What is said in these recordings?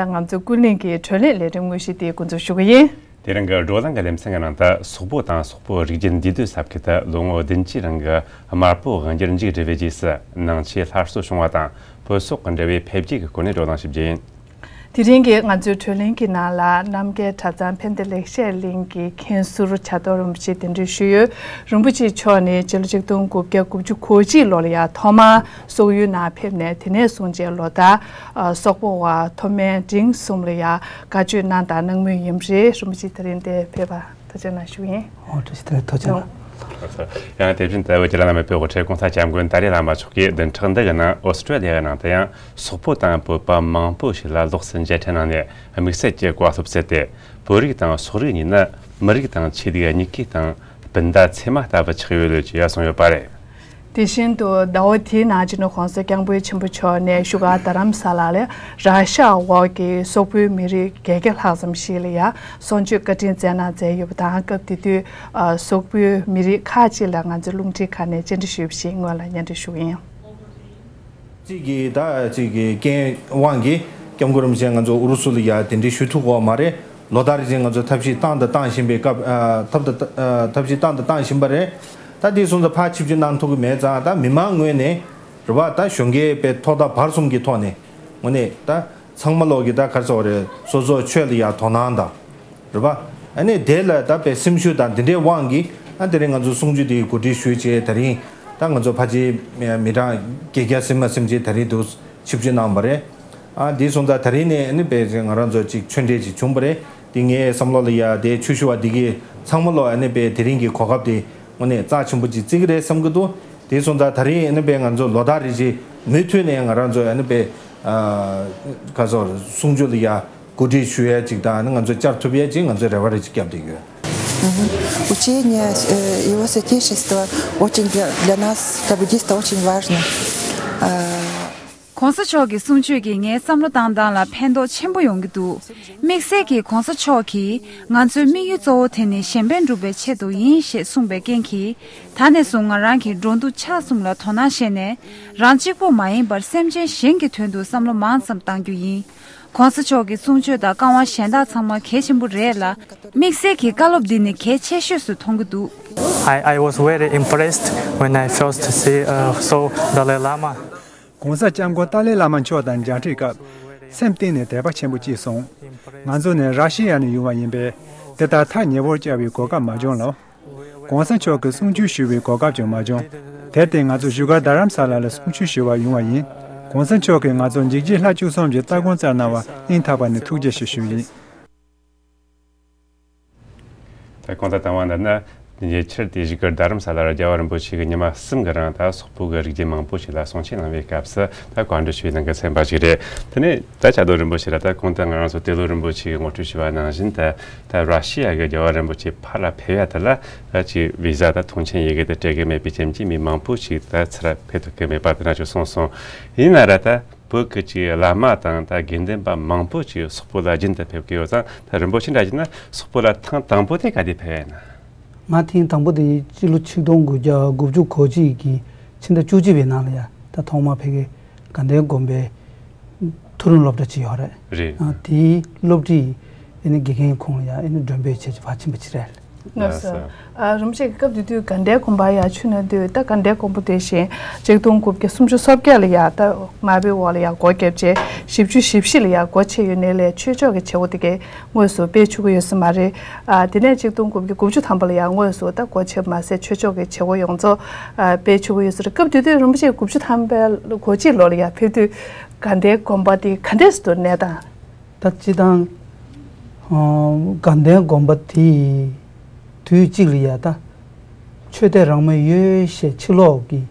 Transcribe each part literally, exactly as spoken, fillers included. Teranga Rodanga Lemsangananta, Sobotan Sopo region Didus Sapkita, Longo Dinchiranga, Marpo and Jeranji Revegis, Nanchi Harso Shumata, Persok and Devi Peptic Conedoran Shibjin. Tiringi and Zutulinki Nala, Namge Tazan Pendelexia Linki, Kinsuru Chadorum Chit and Rishu, Rumbuchi Choni, Jeljitum Kukukukuji Loria, Toma, Soyuna Pemne, Tinesunja Loda, Sopoa, Tome, Jing Sumlia, Gajunanda, Nanguim J, Rumchitrin de Peva, Tajana Shui. Oh, just Tajana. And agent Veterana Pevoche Contajam Guentari Lamachuki, then Tandagana, Australia and Antea, Sopotan Popa Mampushila, Loxen Jetanania, and Mixetia Guasupsete, Puritan, Sorinina, Maritan, Chidia, Nikitan, Pendat Semata Vatriologia on your pare. Tishin to Dawati Najino Consequambu Chimbuchone, Sugar Taram Salale, Rasha, Walki, Sopu Miri, Gegelhasam Shilia, Sonju Katinzana, the Yubtanka Titu, Sopu Miri Kachi Langan, the Lunti Carnage and the Ship Shingle and the Shuin. Ziggy, Ziggy, Wangi, Gangurum Zangan, Ursulia, and the Shutu Mare, Lodarizing of the Tapsitan, the Tanshim, Tapsitan, the Tanshim. That is on the patch of Nan Togumeza, Mimanguene, Robata, Shunge, Petoda, Parsum Gitone, Moneta, Sangalogida Casore, Sozo Chelia, Tonanda, Roba, and a dela that a simshu that the day wangi, and the ring of the Sunju de Kudishu, Tari, Tanganzo Paji, Mira, Gigasima Simji Taridos, Chipjinambare, and this on the Tarine and the Beijing Aranzo Chundi Chumbre, Dinge, Samlolia, de Chushua Digi, Sangalo and the Be Teringi Kokabi. When a Tachimbuji Tigre, some good, this on the Tari and the Banganzo, Lodariji, Mutune and Aranzo and the Bay Kazor, Sunjulia, Goody Shue, Chidan, and the Chartubiaging and the Reverage Captain. Учение его соотечества очень для нас, каббалистов, очень важно. 콘서트기 숨주기에 삼로당당라 팬도 첨부 용기도 믹세기 콘서트기 안주 미유조 테니 셴벤루베 체도 인시 숭베겐키 다네송아랑기 론도 차숨라 토나셰네 란치고 마인 버셈제 셴기 튼도 삼로 만섬 당규이 콘서트기 숨주다 강화 셴다 참마 개신부레라 믹세기 갈롭디니 개체슈스 통구도 I I was very impressed when I first see uh, saw Dalai Lama. Gongsa jamgo Dalai Lama chodan jangtri kap, semtin ne deba chenpo chi song. Nganzo ne Rashiya ne yuwa yinpe, teta ta nyewol jawi gogab majong lo. Gongsa cho ke sungchu shiwi gogab jong majong. Tete nganzo shuga dharamsala le sungchu shiwa yuwa yin. Gongsa cho ke nganzo njikji la ju somje tagonsa na wa intaba ne tukje shi shiwi. Ta konta tawana na, ये चलती जी कर दारम साला जावर बोची के निमा सम करना था सुपुगर जी मां बोची ला सोची ना वे काप्स ता कांड शुरू नगर से बाजी रे तने ता चादर बोची ला ता कौन-कौन गाना सोते लोर बोची के मोटू शिवा ना जिंदा ता रशिया के जावर बोची पाला पहया तला अच्छी वीजा ता थोंचे ये के ते टेके में पिचेंची मी मां बोची ता चला पेट के में पातना जो सोंसों इन आराता Pukachi, Lamatan, Gindemba, Mampuchi, Sopola Jinta Pekiosa, the Rambochin Rajina, Sopola Tampote Cadipen. Martin Tambodi, Chiluchidongu, Guju Kojiki, Chinda Juji Venalia, the Toma Pege, Gande Gombe, Turun of the Chiore, the Lobdi, and a Gigan Konya, and a Jumbe Church Vachimichel. No, sir. Rumshake up to do Gande Kumbaya, Chuna do the Gande competition, Jekton Cook, Sumjus of Galia, Mabi Walia, Gokeche, Shipju Shipshilia, Goche, Unele, Church, Chotike, was so bitch with Samari, the Nature Don't Cook, Guju Tambalia, was so that Goche Massa, Church, Choyonzo, bitch with the cup to do Rumshake, Guju Tambel, Goche Loria, Pitu, Gande Combati, Candesto Neda. Tachidan Gande Combati. Tujigliata, Chute Rama Yushe Chilogi,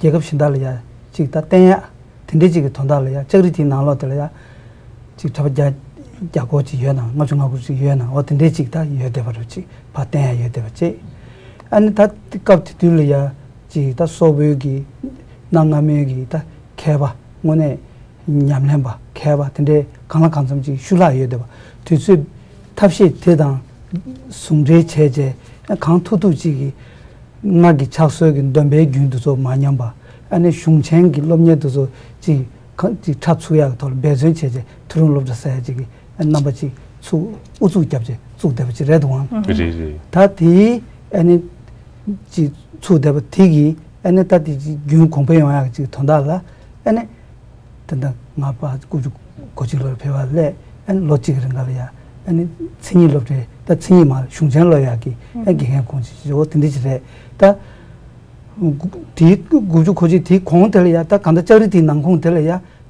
Jacob Shindalia, Chitatea, Tindigic Tondalia, Charity Nalotalia, Chitaja Jacochi Yena, Machunaguzi Yena, or Tindigita Yedevachi, Patea Yedevachi, and that Capitulia, Chita Sobugi, Nangamegita, Keva, Mone, Yamlemba, Keva, Tende, Kanakansumji, Shula Yedeva, Tuzi Tapshi Tedan. Sumre 체제 강토도지기 나기 차수역인 덤베 균도서 마냥바 안에 슝첸기 럼녀도서 지 디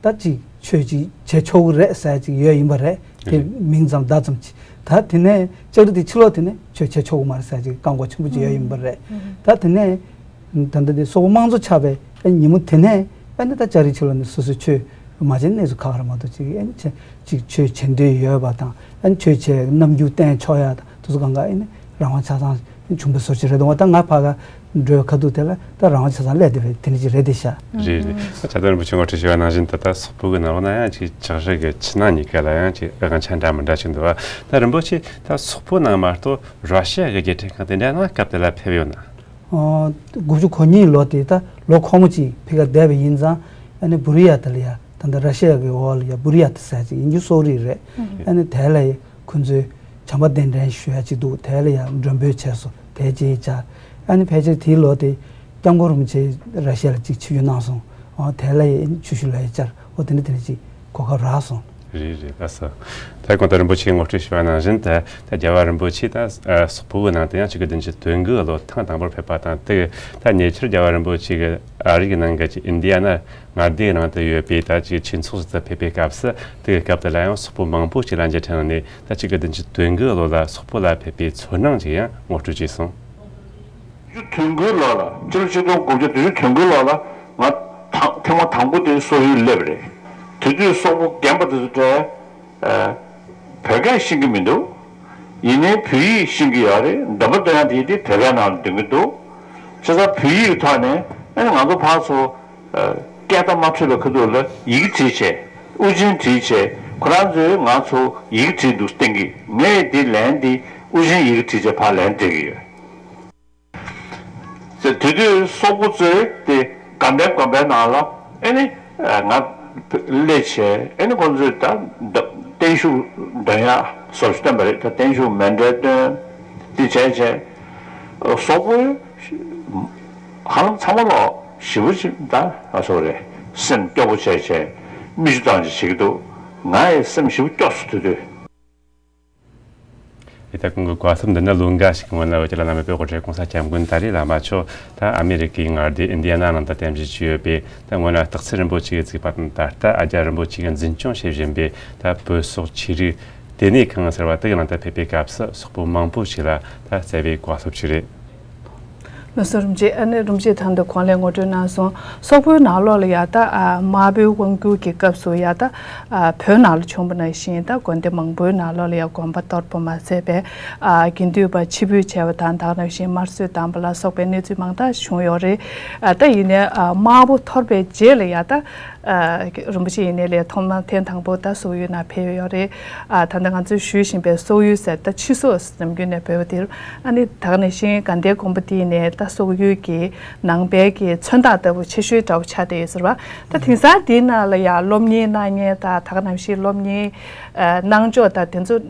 다치 최지 제초를 사지 여인벌에 민장 다점치 다티네 저르디 칠로티네 최제초고 말사지 강고 친구지 여인벌에 다티네 단단히 소망조 차베 님은 되네 안다 자리 칠로는 수수치 맞은네서 가라마도 지 엔체 지최 전대 여바다 안 최제 남주 때 쳐야 도서관가 있네 라원 차상 중부 소지라도 왔다 나파가 저카도 때라 따라와 찾아 레드베 되는지 레드샤 지 자들 붙인 거 주시가 나진다 소프가 나오나야지 저게 친하니까라야지 간찬다면 다친도와 다른 뭐지 다 소프나 말도 러시아에 게테카데나 카텔라 페비오나 어 고주 권이 로데다 로코무지 페가 데베 인자 아니 브리아탈이야 단다 러시아의 월야 브리아트사지 인주소리레 아니 달라이 군주 잠바된 렌슈야지도 달라야 럼베체서 대지자 아니 배제 딜로데 땅고름제 러시아 직치유 나서 어 달라에 주실래자 어디는 되지 거가 라서 지지 가서 대권다른 부치인 것도 시원한데 대자와는 부치다 스포나한테 지금든지 된거로 탄탄벌 배파한테 단예철 대자와는 부치가 아리기는 같이 인디아나 나디나한테 유에피다지 친수스다 페페캅스 대갑달라요 스포망 부치란제 텐데 지금든지 된거로라 스포라 페페 존능지야 모두지송 주 등글러라 저주도 고저도 등글러라 막 평화 당고도 소유 레벨에 대주 소고 겜버도 저 배경 신기민도 이내 비위 신기야래 너버다 되디 대변하는 등도 제가 비위 타네 아니 나도 봐서 깨다 맞추려 그도를 이기지체 우진지체 그런데 나서 이기지도 땡기 내디 랜디 우진 이기지제 발랜데기 제 되게 소고제 때 간단 간단하라 아니 나 레체 아니 건조다 텐슈 다야 소스템을 다 텐슈 멘데트 디체체 소고 한 참으로 쉬우신다 아서래 신 껴보셔야지 미주단 식도 나의 섬시우 꼈어도 eta kungo kwasam dana lunga shikmona wajala na mebe goje konsa chamgun tari la macho ta ameriki ngardi indiana nan ta temji chiyobe ta ngona taqsirin bochiga tsi patan tarta ajarin bochigan zinchon shevjembe ta pso chiri deni kanga sarwata nan ta pepe kapsa suqbu mangpo chira ta sebe kwasop chiri nosrumje ane rumje thando khole ngotona so sobu na lo ya ta mabe wongu ke kapso ya ta phe na lo chombna shin ta konde mangbo na lo ya komba tor poma sebe a kindu ba chibu chewa tan ta na shin marsu tan bla so pe ne chi mangta shon yore ta ine mabu thorbe je le ya ta rumje ine le thomna ten thang bo ta so yu na phe yore tan dang chu shu shin be so yu set ta chiso stem gune be dir ani ta ne shin kande kompati ne 다소유기 낭배기 천다더부 치슈 적차돼 있어봐. 다 등사 디나라야 롬니나니에다 다가남시 롬니 낭조다 된주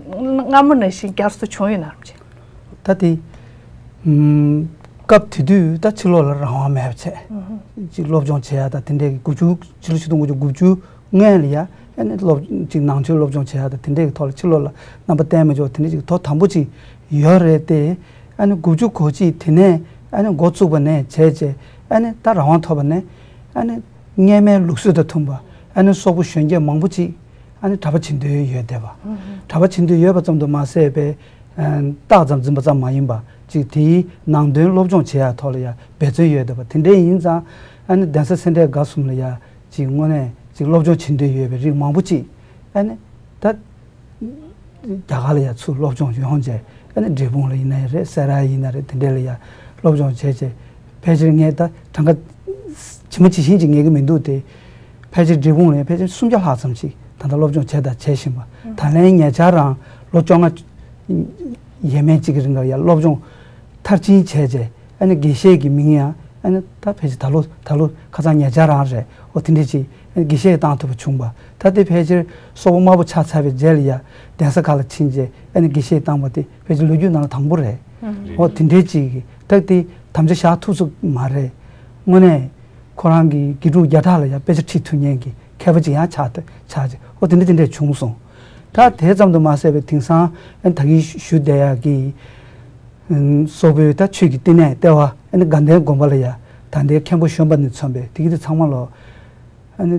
남문의 신결수 총이나지. 다디 음 갑티두 다칠로라 하마체. 지 롭종체하다 된데 구주 질수동 구주 구주 응엘이야. 엔 롭지 낭조 롭종체하다 된데 털 칠로라 남바 때문에 저 된데 더 담보지 열에대 아니 구주 거지 되네. 아니 고추번에 제제 아니 따라온 터번에 아니 녜메 룩스도 통바 아니 소부 쉔게 망부지 아니 다바친데 여대바 다바친데 여바 좀더 마세베 따점 좀 맞아 마인바 지디 낭데 롭종 제야 털이야 배제 여대바 근데 인자 아니 댄서 센터 가숨이야 지원에 지 롭종 친데 여베 지 망부지 아니 다 다갈이야 수 롭종 현재 아니 제봉을 이내레 사라이 이내레 된데야 롭종 제제 배지링에다 당가 지문치 신진 얘기 민도데 배지 드봉에 배지 숨겨 하섬지 단다 롭종 제다 제심바 단행에 자랑 롭종아 예매지 그런 거야 롭종 탈진 제제 아니 계시기 민이야 and tapage talu talu kazanya jarage otiniji gishe tanto chumba tati page so mabu chatsave jelia desa kala chinje and gishe tamati page luju na tambure otiniji tati tamje sha tuzu mare mune korangi giru yadala ya page chitunyengi kevaji ya chat chaje otiniji chungso 다 대잠도 마세베 팅사 엔 다기 슈데야기 음 소베다 취기 때네 때와 엔 간데 곰발이야 단데 캠보 시험받는 선배 되기도 상말로 아니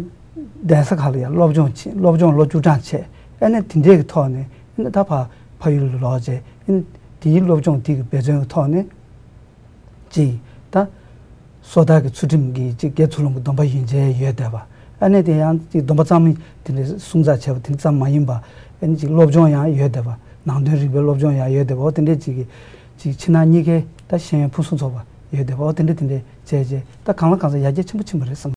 대사 갈이야 로브존치 로브존 로주잔체 엔 딘데 토네 엔 다파 파율 로제 엔 디로브존 디그 배정 토네 지다 소다게 추림기 지 개출은 거 넘바 인제 예대봐 안에 대한 이 넘바잠이 되는 숭자체 같은 잠 많이 봐. 엔지 롭존야 예대봐. 남들이 롭존야 예대봐. 어떤데 지기 지 친한 얘기 다시 푸순 줘 봐. 예대봐. 어떤데 근데 제제 딱 강한 강사 야제 친구 친구를 했어.